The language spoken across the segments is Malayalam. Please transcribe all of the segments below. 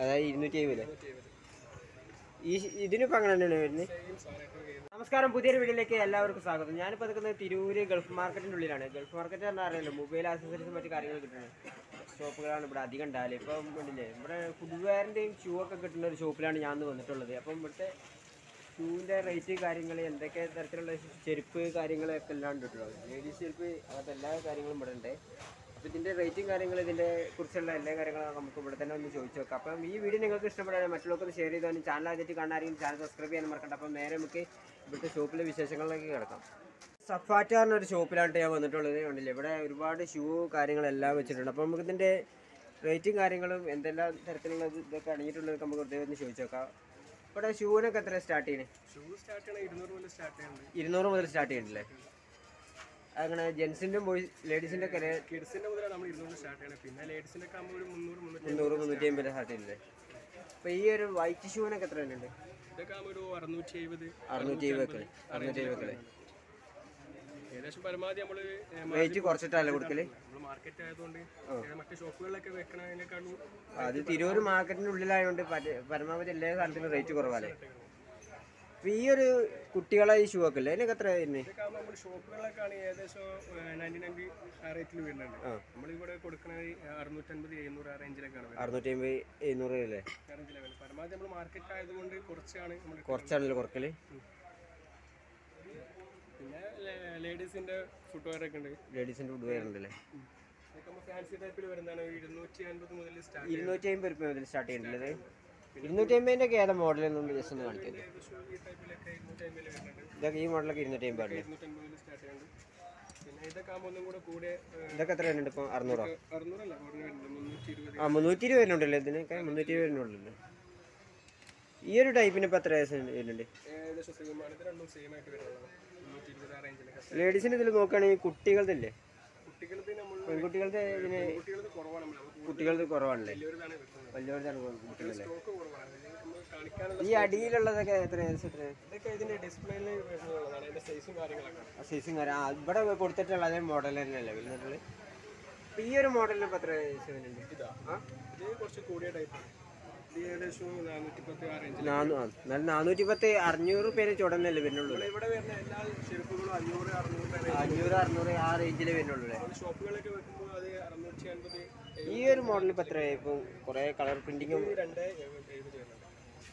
അതായത് 270. ഈ ഇതിനിപ്പോൾ അങ്ങനെ തന്നെയാണ് വരുന്നത്. നമസ്കാരം, പുതിയൊരു വീഡിയോയിലേക്ക് എല്ലാവർക്കും സ്വാഗതം. ഞാനിപ്പോൾ നിൽക്കുന്നത് തിരൂര് ഗൾഫ് മാർക്കറ്റിൻ്റെ ഉള്ളിലാണ്. ഗൾഫ് മാർക്കറ്റ് പറഞ്ഞാൽ അറിയാമല്ലോ, മൊബൈൽ ആക്സസറീസും മറ്റു കാര്യങ്ങൾ കിട്ടുന്നത് ഷോപ്പുകളാണ് ഇവിടെ അധികം ഉണ്ടാവില്ല. ഇപ്പം ഇല്ലേ, ഇവിടെ ഫുട്വെയറിൻ്റെയും ഷൂ ഒക്കെ കിട്ടുന്ന ഒരു ഷോപ്പിലാണ് ഞാൻ വന്നിട്ടുള്ളത്. അപ്പം ഇവിടുത്തെ ഷൂവിൻ്റെ റേറ്റ് കാര്യങ്ങൾ, എന്തൊക്കെ തരത്തിലുള്ള ചെരുപ്പ് കാര്യങ്ങളൊക്കെ എല്ലാം ഉണ്ട് കേട്ടോ. ലേഡീസ് ചെരുപ്പ് അങ്ങനത്തെ എല്ലാ കാര്യങ്ങളും ഇവിടെ ഉണ്ട്. അപ്പോൾ ഇതിൻ്റെ റേറ്റും കാര്യങ്ങൾ, ഇതിൻ്റെ കുറിച്ചുള്ള എല്ലാ കാര്യങ്ങളും നമുക്ക് ഇവിടെ തന്നെ ഒന്ന് ചോദിച്ചു നോക്കാം. അപ്പം ഈ വീഡിയോ നിങ്ങൾക്ക് ഇഷ്ടപ്പെടുകയാണെങ്കിൽ മറ്റുള്ളവർക്ക് ഷെയർ ചെയ്താലും ചാനൽ ആദ്യമായിട്ട് കാണാനായിരിക്കും ചാനൽ സബ്സ്ക്രൈബ് ചെയ്യാൻ മറക്കണ്ട. അപ്പം നേരെ നമുക്ക് ഇവിടുത്തെ ഷോപ്പിലെ വിശേഷങ്ങളിലേക്ക് കിടക്കാം. സഫാറ്റ എന്നൊരു ഷോപ്പിലായിട്ട് ഞാൻ വന്നിട്ടുള്ളത്. ഉണ്ടല്ലേ, ഇവിടെ ഒരുപാട് ഷൂ കാര്യങ്ങളെല്ലാം വെച്ചിട്ടുണ്ട്. അപ്പോൾ നമുക്കിതിൻ്റെ റേറ്റും കാര്യങ്ങളും എന്തെല്ലാം തരത്തിലുള്ള ഇതൊക്കെ അടങ്ങിയിട്ടുള്ളത് നമുക്ക് വെറുതെ ഒന്ന് ചോദിച്ചു നോക്കാം. ഇവിടെ ഷൂവിനൊക്കെ എത്ര സ്റ്റാർട്ട് ചെയ്യണേ? ഷൂ സ്റ്റാർട്ട് ചെയ്യണേ 200 മുതൽ സ്റ്റാർട്ട് ചെയ്യണ്ടല്ലേ? അങ്ങനെ ജെൻസിൻ്റെ ബോയ്സ് ലേഡീസിൻ്റെ ഒക്കെ കിഡ്സിൻ്റെ മുതലാണ് നമ്മൾ 200 സ്റ്റാർട്ട് ചെയ്യണേ. പിന്നെ ലേഡീസിൻ്റെ ഒക്കെ ആകുമ്പോൾ 350 സ്റ്റാർട്ട് ചെയ്യണ്ടേ? അപ്പോൾ ഈ ഒരു വൈറ്റ് ഷൂവിനൊക്കെ എത്ര ഉണ്ട്? ഇതൊക്കെ ആകുമ്പോൾ ഒരു 670 ഏകദേശം. പരമാവധി നമ്മൾ റേറ്റ് കുറച്ചിട്ടല്ലേ കൊടുക്കല്? മാർക്കറ്റ് ആയതുകൊണ്ട് മറ്റു ഷോപ്പുകളിലൊക്കെ വെക്കണതിനേക്കാളും അത് തിരൂർ മാർക്കറ്റിൻ്റെ ഉള്ളിലായതുകൊണ്ട് പരമാവധി എല്ലാ സ്ഥലത്തിനും റേറ്റ് കുറവാണ്. അപ്പോൾ ഈ ഒരു കുട്ടികളെ ഈ ഷൂ ഒക്കെ ഇല്ലേ, അതിനൊക്കെ എത്ര തന്നെ? ഷോപ്പുകളിലൊക്കെ ഏകദേശം 99 ആ റേറ്റിൽ വരുന്നുണ്ട്. നമ്മളിവിടെ കൊടുക്കണത് 650 റേഞ്ചിലൊക്കെയാണ്. 650 അല്ലേ? പരമാവധി നമ്മൾ മാർക്കറ്റ് ആയതുകൊണ്ട് കുറച്ചാണല്ലോ കുറക്കല്. പിന്നെ ലേഡീസിൻ്റെ ഫുട്വെയറൊക്കെ ഉണ്ട്. ലേഡീസിൻ്റെ ഫുട്വെയർ ഉണ്ടല്ലേ? ഫാൻസി ടൈപ്പിൽ വരുന്നതാണ് 250 മുതൽ സ്റ്റാർട്ട് ചെയ്യേണ്ടത്. 250-ൻ്റെ ഏതാ മോഡൽ എന്നൊന്ന് ജസ്റ്റ് ഒന്ന് കാണിക്കുന്നത്? ഇതൊക്കെ ഈ മോഡലൊക്കെ 250 സ്റ്റാർട്ട് ചെയ്യുന്നുണ്ട്. പിന്നെ ഇതൊക്കെ ഒന്നും കൂടെ കൂടെ ഇതൊക്കെ എത്ര വരുന്നുണ്ട്? ഇപ്പോൾ 320 വരുന്നുണ്ടല്ലോ? ഇതിനൊക്കെ 320 വരുന്നുണ്ടല്ലോ. ഈ ഒരു ടൈപ്പിന് ഇപ്പോൾ എത്ര വരുന്നുണ്ട്? ലേഡീസിന് ഇതിൽ നോക്കുകയാണെങ്കിൽ കുട്ടികളുടെ പെൺകുട്ടികളുടെ ഇതിന് കുട്ടികളുടെ കുറവാണല്ലേ? വലിയവരുടെയാണ് കുട്ടികളല്ലേ? ഈ അടിയിലുള്ളതൊക്കെ എത്ര? സൈസും കാര്യം ഇവിടെ കൊടുത്തിട്ടുള്ള അതേ മോഡൽ തന്നെയല്ലേ വരുന്നുള്ളത്? അപ്പോൾ ഈ ഒരു മോഡലിന് ഇപ്പോൾ എത്ര കുറച്ച് കൂടിയ ടൈപ്പാണ്? 410-500 പേര് ചുടന്നല്ലേ വരുന്നുള്ളൂ? 500-600 ആ റേഞ്ചിലേ വരുന്നുള്ളൂ. ഈ ഒരു മോഡൽ ഇപ്പം എത്ര? ഇപ്പം കുറെ കളർ പ്രിന്റിങ്ങും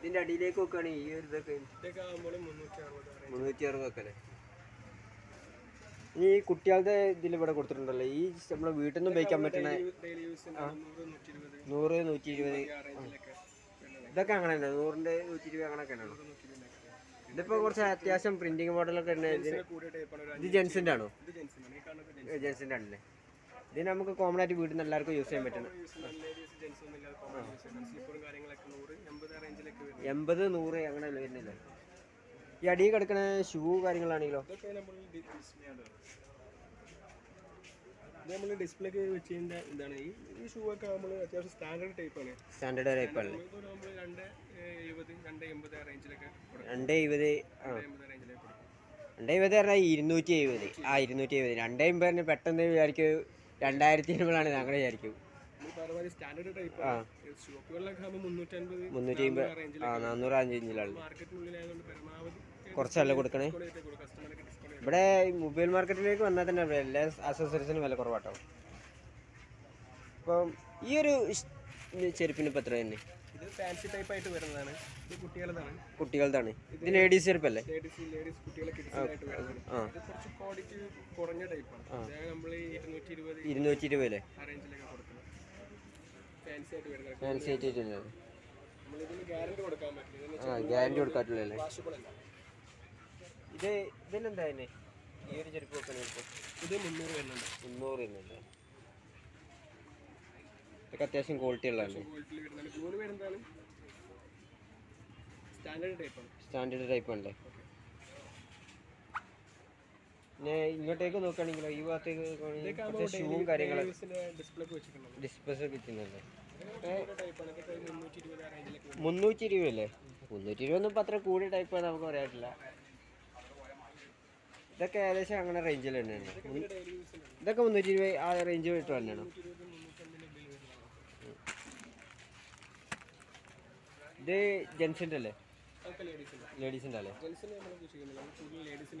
ഇതിൻ്റെ അടിയിലേക്ക് നോക്കുകയാണെങ്കിൽ ഈ ഒരു ഇതൊക്കെ 360 അല്ലേ? ഈ കുട്ടികളുടെ ഇതിൽ ഇവിടെ കൊടുത്തിട്ടുണ്ടല്ലോ, ഈ നമ്മുടെ വീട്ടിൽ നിന്ന് ഉപയോഗിക്കാൻ പറ്റുന്ന 100-120 ഇതൊക്കെ അങ്ങനെ തന്നെ 100-120 അങ്ങനെയൊക്കെയാണോ? ഇതിപ്പോൾ കുറച്ച് അത്യാവശ്യം പ്രിന്റിങ് മോഡലൊക്കെ ഉണ്ട്. ഇത് ജെൻസിൻ്റെ ആണോ? ജെൻസിൻ്റെ ആണല്ലേ? ഇത് നമുക്ക് കോമൺ ആയിട്ട് വീട്ടിൽ നിന്ന് എല്ലാവർക്കും യൂസ് ചെയ്യാൻ പറ്റണം. 80-100 അങ്ങനെ വരുന്നില്ല. ഈ അടിയിൽ കിടക്കുന്ന ഷൂ കാര്യങ്ങളാണെങ്കിലോ ഡിസ്പ്ലേ വെച്ച് ഇതാണ്. ഈ ഷൂ ഒക്കെ നമ്മൾ അത്യാവശ്യം സ്റ്റാൻഡേർഡ് ടൈപ്പാണ്. സ്റ്റാൻഡേർഡ് ടൈപ്പാണ് 280 പറഞ്ഞാൽ 270 270 250 പെട്ടെന്ന് വിചാരിക്കും 2000 അങ്ങനെ വിചാരിക്കും. സ്റ്റാൻഡേർഡ് ടൈപ്പ് ഷോപ്പുകളിലൊക്കെ 400 റേഞ്ചിലാണ്. കുറച്ചല്ല കൊടുക്കണേ? ഇവിടെ മൊബൈൽ മാർക്കറ്റിലേക്ക് വന്നാൽ തന്നെ എല്ലാ ആക്സസറീസിനും വില കുറവാട്ടോ. അപ്പം ഈ ഒരു ചെരുപ്പിന് ഇപ്പം എത്ര തന്നെ? ഇത് ഫാൻസി ടൈപ്പ് ആയിട്ട് വരുന്നതാണ്. ഇത് കുട്ടികളുടെതാണ്. ഇത് ലേഡീസ് ചെരുപ്പല്ലേ? കുറഞ്ഞ ടൈപ്പാണ്. നമ്മൾ 220 ഫാൻസി ആയിട്ട് വരുന്നത്. ഗ്യാരണ്ടി കൊടുക്കാറ്റുള്ളല്ലേ? ഇത് ഇതിനെന്താ തന്നെ? ഈ ഒരു ചെരുപ്പ് ഇത് 300 വരുന്നുണ്ട്. 300 വരുന്നുണ്ട്. ഇതൊക്കെ അത്യാവശ്യം ക്വാളിറ്റി ഉള്ളതാണ്. Standard type one. Standard type one. They Jensen ladies ladies and Dale. Jensen ladies and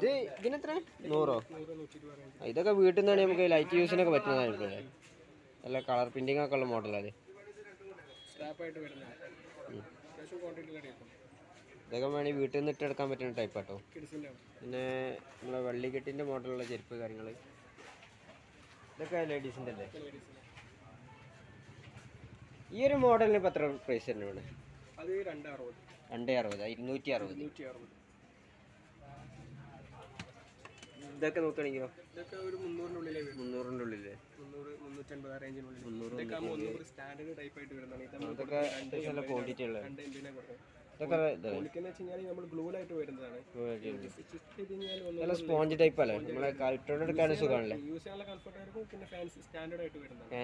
They get a train? Noro. I think I've written the name like you in a veterinary. Like color painting a color model. The government is written the telecompetent type. Never get in the model like the ladies in the lake. This model is a price. It is $100. It is $100. It is $100.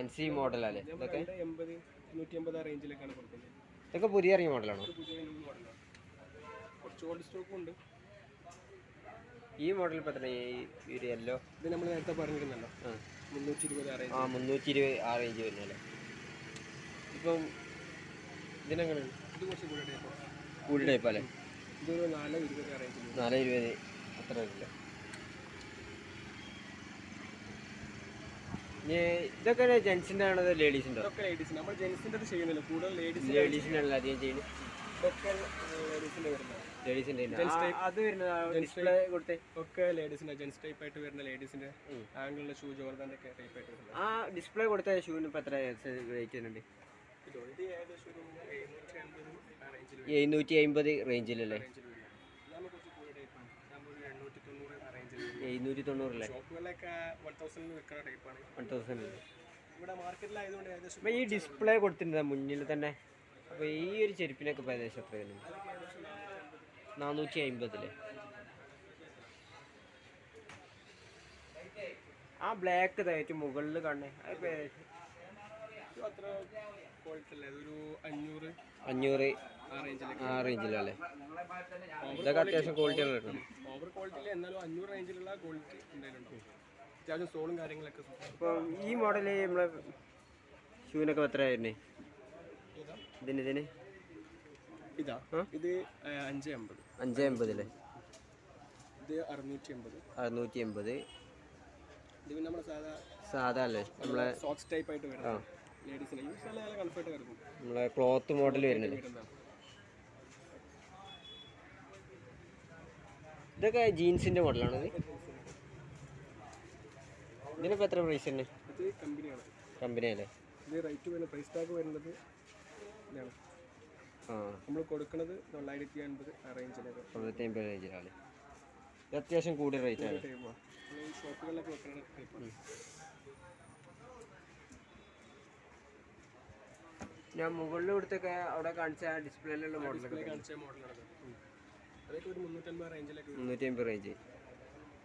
It is Take a Puriari model. E model Patri yellow. The number at the Parangan. Munuchi arrange in yellow. Then I'm going to do what's a good day. Good day, Pale. Do an island with the arrangement. The Jensen and other ladies in the ladies number Jensen and the poodle ladies in the ladies. Ladies in the other display would take okay ladies in a gents type to wear the ladies in the angle shoes or than the cat type. Ah, display what I show in Patra. A new chamber range. This is 1,000. This display is the This is the black. This Orange lale. That is a gold color. Over gold lale, and that new orange lale gold. That is sold in Kerala. This model is, I mean, shoe na kya try ne? Dene. Ida. Huh? This Anjay ambad lale. This Arnuchi ambad. This we naamla Saada lale. Naamla socks type item. Ladies lale. Sala comfortable. Naamla cloth model lale. This is jeans in the model. This is a price. This is a company. This is a price tag. We will arrange it. This is a good rate. I will display the model. No temperance.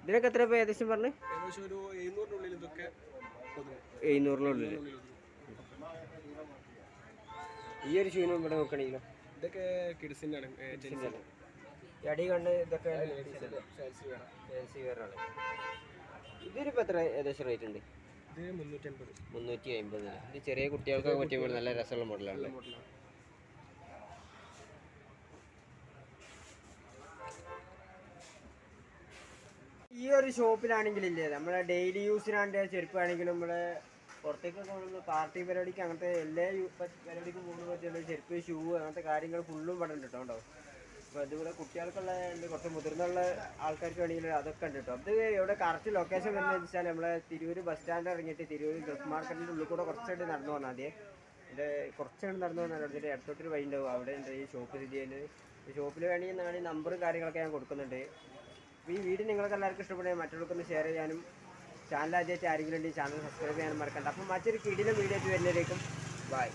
Did I get a way this morning? A normal. Here you know, Madame Canilla. The kids in a general. Yadi under the car. Did Patra at the right end? They Munu temper. Munuti and Bella. The Cherry could tell what you were the last model. Here is open and daily use and a chirpanigum or take a party where you can lay you, but very good shoe and the carrying a full loop under the town. ഇവിടെ കുട്ടികൾക്കുള്ള കുറച്ച് മുതിർന്നുള്ള ആൾക്കാർക്ക് വേണ്ടിയുള്ള അതൊക്കെ ഉണ്ട് കേട്ടോ. അത് ഇവിടെ കറക്റ്റ് ലൊക്കേഷൻ വരുന്നത് വെച്ചാൽ നമ്മളെ തിരൂർ ബസ് സ്റ്റാൻഡ് ഇറങ്ങിയിട്ട് തിരൂർ ഡ്രസ് മാർക്കറ്റിൻ്റെ ഉള്ളിൽ കൂടെ കുറച്ചായിട്ട് നടന്നു വന്നാൽ മതി. ഇവിടെ കുറച്ചായിട്ട് നടന്നു വന്നാൽ അവിടെ ഇടത്തോട്ടൊരു വൈ ഉണ്ടാവും. അവിടെ ഉണ്ട് ഈ ഷോപ്പ് സ്ഥിതി ചെയ്യുന്നത്. ഷോപ്പിൽ വേണമെങ്കിൽ നമ്പറും കാര്യങ്ങളൊക്കെ ഞാൻ കൊടുക്കുന്നുണ്ട്. ഈ വീഡിയോ നിങ്ങൾക്ക് എല്ലാവർക്കും ഇഷ്ടപ്പെടുകയും മറ്റുള്ളവർക്കൊന്ന് ഷെയർ ചെയ്യാനും ചാനൽ ആദ്യമായിട്ട് ആരെങ്കിലും ഉണ്ടെങ്കിൽ ചാനൽ സബ്സ്ക്രൈബ് ചെയ്യാനും മറക്കണ്ട. അപ്പം മറ്റൊരു കിടിലൻ വീഡിയോ വരുന്നതിലേക്കും ബൈ.